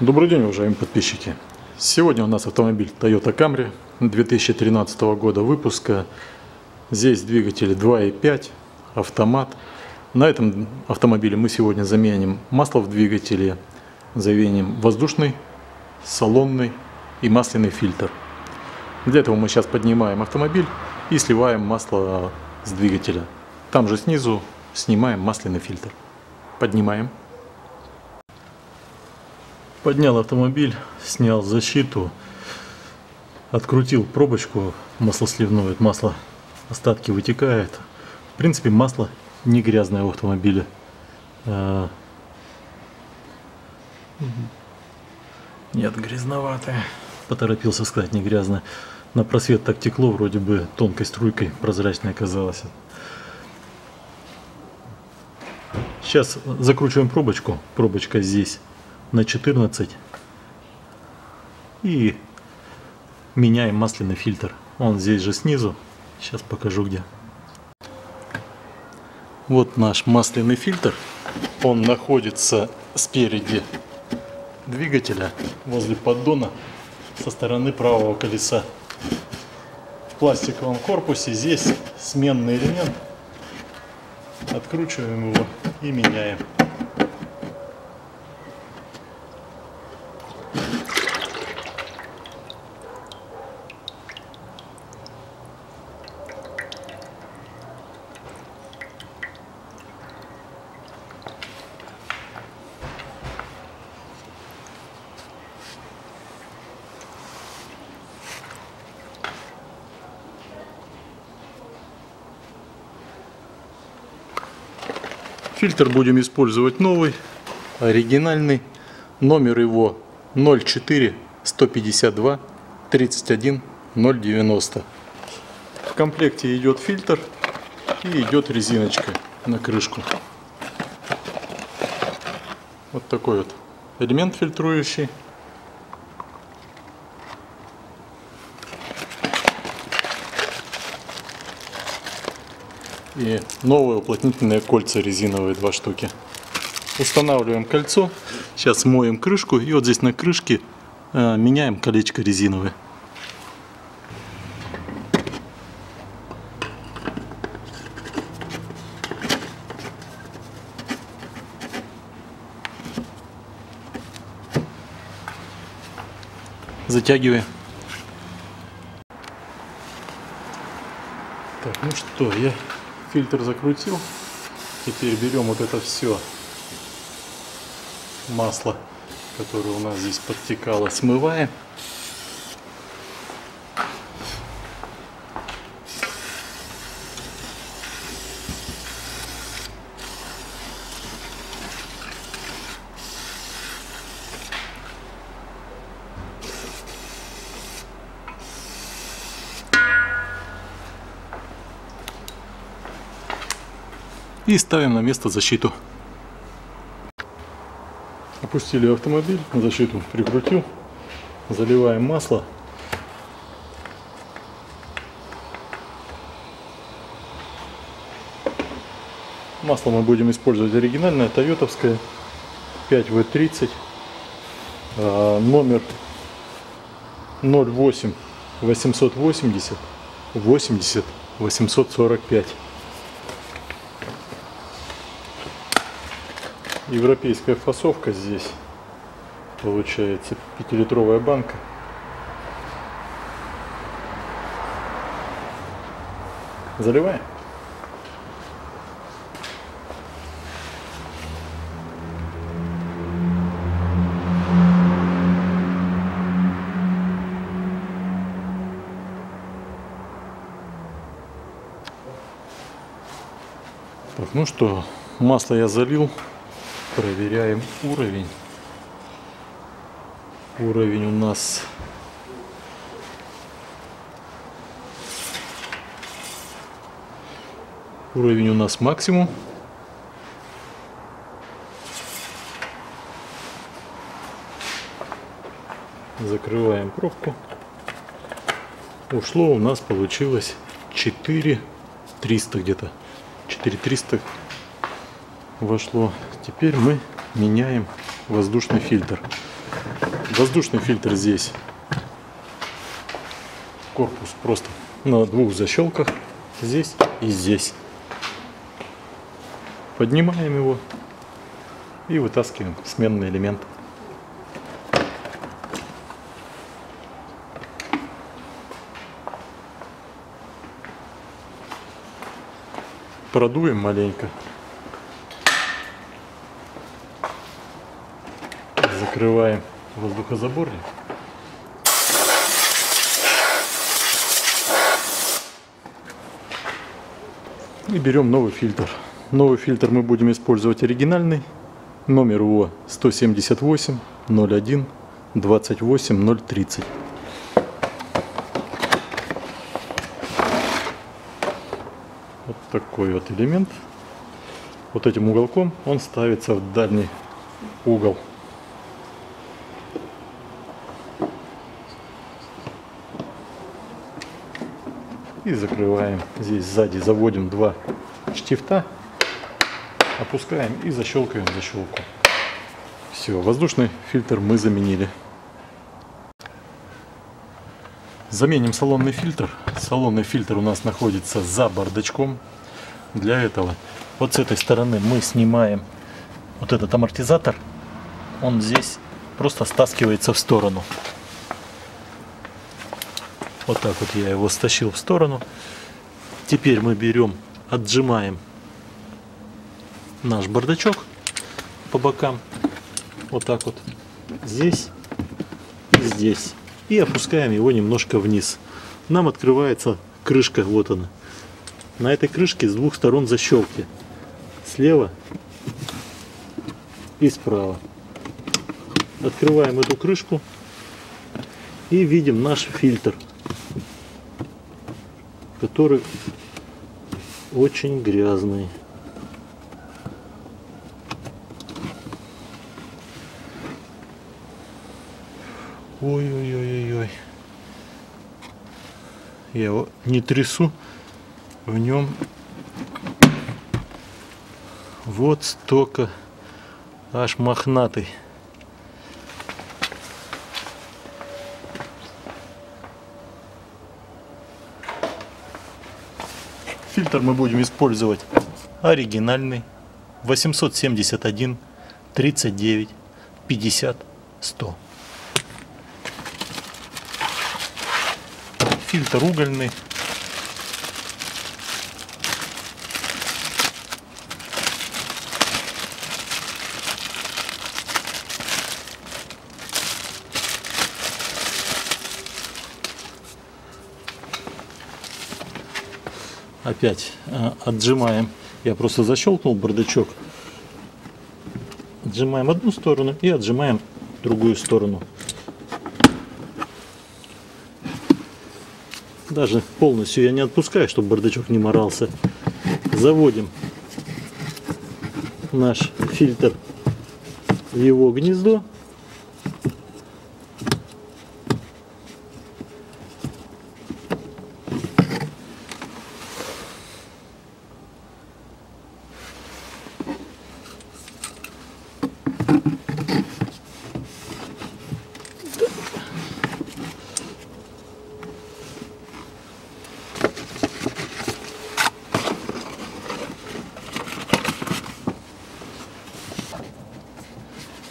Добрый день, уважаемые подписчики! Сегодня у нас автомобиль Toyota Camry 2013 года выпуска. Здесь двигатель 2.5, автомат. На этом автомобиле мы сегодня заменим масло в двигателе, заменим воздушный, салонный и масляный фильтр. Для этого мы сейчас поднимаем автомобиль и сливаем масло с двигателя. Там же снизу снимаем масляный фильтр. Поднимаем. Поднял автомобиль, снял защиту, открутил пробочку маслосливную, масло, остатки вытекает. В принципе, масло не грязное в автомобиле. Нет, грязноватое. Поторопился сказать, не грязное. На просвет так текло, вроде бы тонкой струйкой, прозрачной оказалось. Сейчас закручиваем пробочку. Пробочка здесь на 14 и меняем масляный фильтр. Он здесь же снизу. Сейчас покажу где. Вот наш масляный фильтр. Он находится спереди двигателя, возле поддона, со стороны правого колеса. В пластиковом корпусе здесь сменный элемент. Откручиваем его и меняем. Фильтр будем использовать новый, оригинальный. Номер его 04-152-31-090. В комплекте идет фильтр и идет резиночка на крышку. Вот такой вот элемент фильтрующий. И новые уплотнительные кольца резиновые, 2 штуки. Устанавливаем кольцо, сейчас моем крышку, и вот здесь на крышке меняем колечко резиновое. Затягиваем. Так, ну что, я фильтр закрутил. Теперь берем вот это все масло, которое у нас здесь подтекало, смываем. И ставим на место защиту. Опустили автомобиль, защиту прикрутил, заливаем масло. Масло мы будем использовать оригинальное, тойотовское, 5В30, номер 08-880-80-845. Европейская фасовка здесь получается, 5-литровая банка. Заливаем. Так, ну что, масло я залил. Проверяем уровень. Уровень у нас максимум. Закрываем пробку. Ушло у нас, получилось 4300 где-то. 4300 вошло. Теперь мы меняем воздушный фильтр. Воздушный фильтр здесь. Корпус просто на двух защелках. Здесь и здесь. Поднимаем его и вытаскиваем сменный элемент. Продуем маленько. Закрываем воздухозаборник. И берем новый фильтр. Новый фильтр мы будем использовать оригинальный. Номер его 178-01-28-030. Вот такой вот элемент. Вот этим уголком он ставится в дальний угол. И закрываем. Здесь сзади заводим два штифта, опускаем и защелкиваем защелку. Все, воздушный фильтр мы заменили. Заменим салонный фильтр. Салонный фильтр у нас находится за бардачком. Для этого вот с этой стороны мы снимаем вот этот амортизатор. Он здесь просто стаскивается в сторону. Вот так вот я его стащил в сторону. Теперь мы берем, отжимаем наш бардачок по бокам. Вот так вот. Здесь и здесь. И опускаем его немножко вниз. Нам открывается крышка. Вот она. На этой крышке с двух сторон защелки. Слева и справа. Открываем эту крышку. И видим наш фильтр, который очень грязный. Ой-ой-ой-ой-ой. Я его не трясу. В нем вот столько, аж мохнатый. Фильтр мы будем использовать оригинальный 871-39-50-100. Фильтр угольный. Опять отжимаем. Я просто защелкнул бардачок. Отжимаем одну сторону и отжимаем другую сторону. Даже полностью я не отпускаю, чтобы бардачок не морался. Заводим наш фильтр в его гнездо.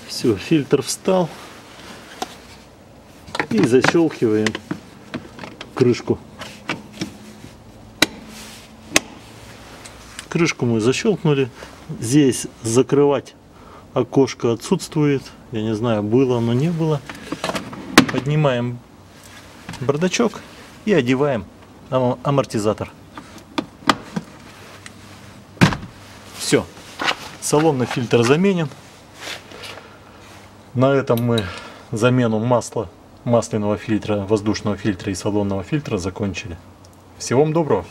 Все, фильтр встал, и защелкиваем крышку. Крышку мы защелкнули. Здесь закрывать окошко отсутствует. Я не знаю, было оно, не было. Поднимаем бардачок и одеваем амортизатор. Все, салонный фильтр заменен. На этом мы замену масла, масляного фильтра, воздушного фильтра и салонного фильтра закончили. Всего вам доброго!